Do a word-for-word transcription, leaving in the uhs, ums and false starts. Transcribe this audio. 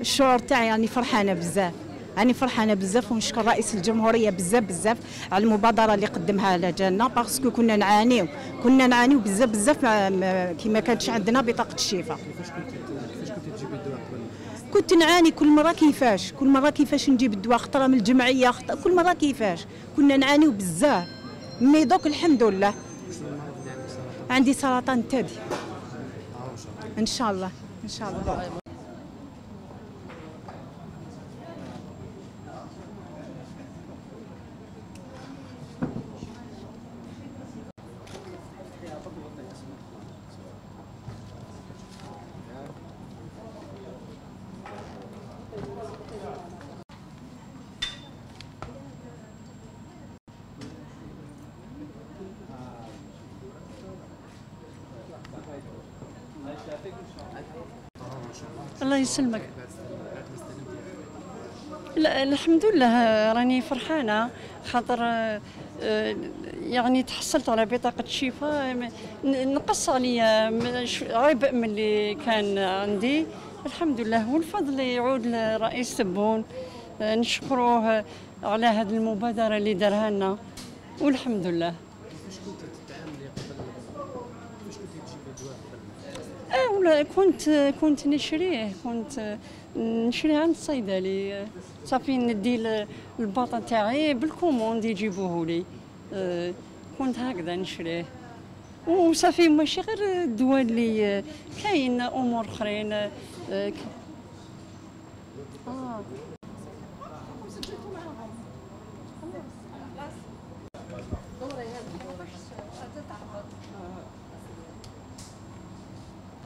الشعور تاعي راني فرحانه بزاف، راني فرحانه بزاف ونشكر رئيس الجمهوريه بزاف بزاف على المبادره اللي قدمها لجالنا، باسكو كنا نعانيو كنا نعانيو بزاف بزاف كي ما كانتش عندنا بطاقه الشفاء. كنت نعاني كل مره كيفاش كل مره كيفاش نجيب الدواء، خطره من الجمعيه، خطره كل مره كيفاش، كنا نعانيو بزاف. مي دوك الحمد لله. عندي سرطان الثدي ان شاء الله ان شاء الله. الله يسلمك. لا الحمد لله راني فرحانه خاطر يعني تحصلت على بطاقه الشفاء، نقص عليا عبء من اللي كان عندي الحمد لله، والفضل يعود لرئيس تبون نشكروه على هذه المبادره اللي دارها لنا والحمد لله. اه كنت كنت نشريه كنت نشريه عند الصيدلي، صافي ندي الباطا تاعي بالكوموند يجيبوه لي، كنت هكذا نشريه وصافي. ماشي غير الدواء اللي كاين، امور اخرين. اه